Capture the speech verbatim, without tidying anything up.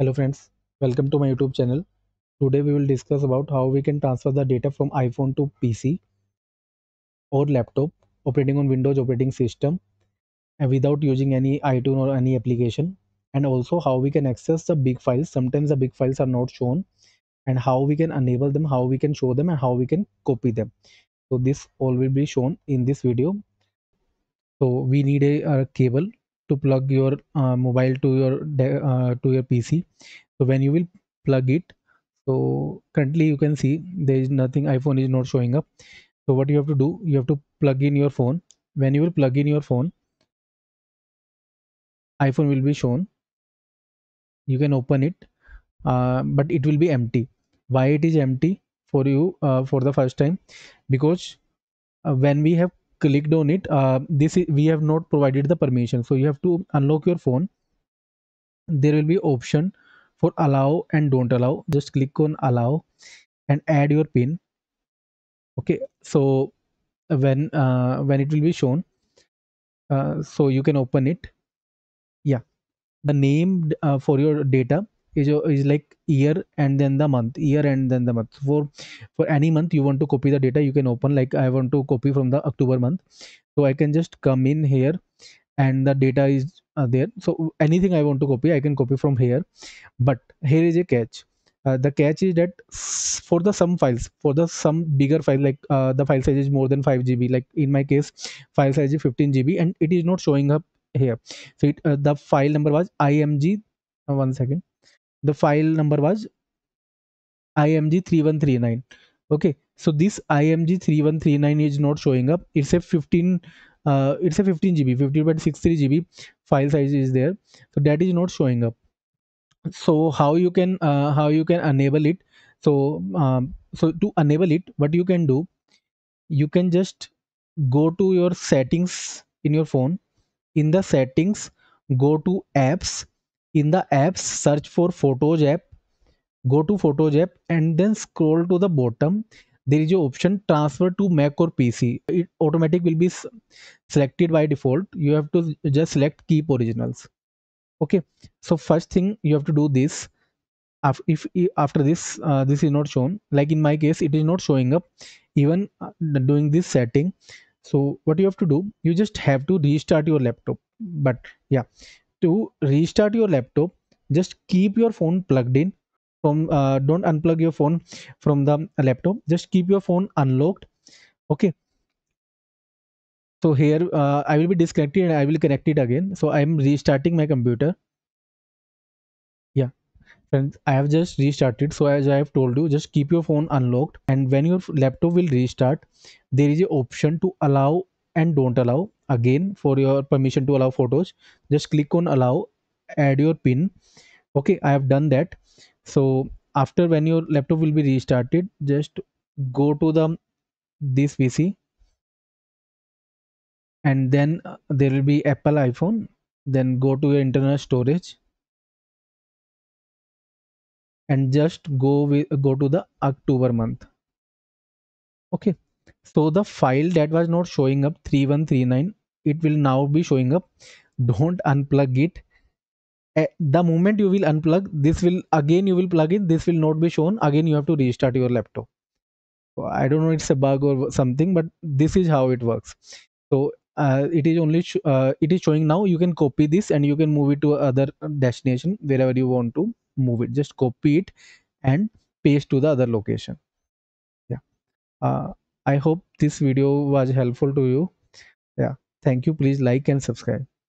Hello friends, welcome to my YouTube channel. Today we will discuss about how we can transfer the data from iPhone to P C or laptop operating on Windows operating system without using any iTunes or any application, and also how we can access the big files. Sometimes the big files are not shown, and how we can enable them, how we can show them, and how we can copy them. So this all will be shown in this video. So we need a, a cable to plug your uh, mobile to your uh, to your P C. So when you will plug it, so currently you can see there is nothing, iPhone is not showing up. So what you have to do, you have to plug in your phone. When you will plug in your phone, iPhone will be shown. You can open it, uh, but it will be empty. Why it is empty for you uh, for the first time? Because uh, when we have clicked on it, uh, this is, we have not provided the permission. So you have to unlock your phone. There will be option for allow and don't allow. Just click on allow and add your pin. Okay, so when uh, when it will be shown, uh, so you can open it. Yeah, the name uh, for your data is is like year and then the month, year and then the month. For for any month you want to copy the data, you can open, like I want to copy from the October month, so I can just come in here and the data is uh, there. So anything I want to copy, I can copy from here. But here is a catch. Uh, the catch is that for the some files, for the some bigger file, like uh, the file size is more than five G B, like in my case file size is fifteen G B, and it is not showing up here. So it, uh, the file number was img uh, one second the file number was I M G three one three nine. Okay, so this I M G three one three nine is not showing up. It's a fifteen uh, it's a fifteen G B, fifteen point six three G B file size is there, so that is not showing up. So how you can uh, how you can enable it? So um, so to enable it, what you can do, you can just go to your settings in your phone. In the settings, go to apps. In the apps, search for Photos app. Go to Photos app and then scroll to the bottom. There is an option transfer to Mac or P C. It automatic will be selected by default. You have to just select keep originals. Okay, so first thing you have to do this. After, if after this uh, this is not shown, like in my case it is not showing up even doing this setting. So what you have to do, you just have to restart your laptop. But yeah, to restart your laptop, just keep your phone plugged in from uh, don't unplug your phone from the laptop, just keep your phone unlocked. Okay, so here uh, I will be disconnected and I will connect it again. So I am restarting my computer. Yeah friends, I have just restarted. So as I have told you, just keep your phone unlocked, and when your laptop will restart, there is an option to allow and don't allow. Again, for your permission to allow photos, just click on allow, add your pin. Okay, I have done that. So after, when your laptop will be restarted, just go to the this P C, and then there will be Apple iPhone, then go to your internal storage and just go with, go to the October month. Okay, so the file that was not showing up, three one three nine, it will now be showing up. Don't unplug it. At the moment you will unplug this, will again you will plug it, this will not be shown again. You have to restart your laptop. So I don't know, it's a bug or something, but this is how it works. So uh, it is only uh, it is showing now. You can copy this and you can move it to other destination, wherever you want to move it. Just copy it and paste to the other location. Yeah, uh, I hope this video was helpful to you. Yeah, thank you. Please like and subscribe.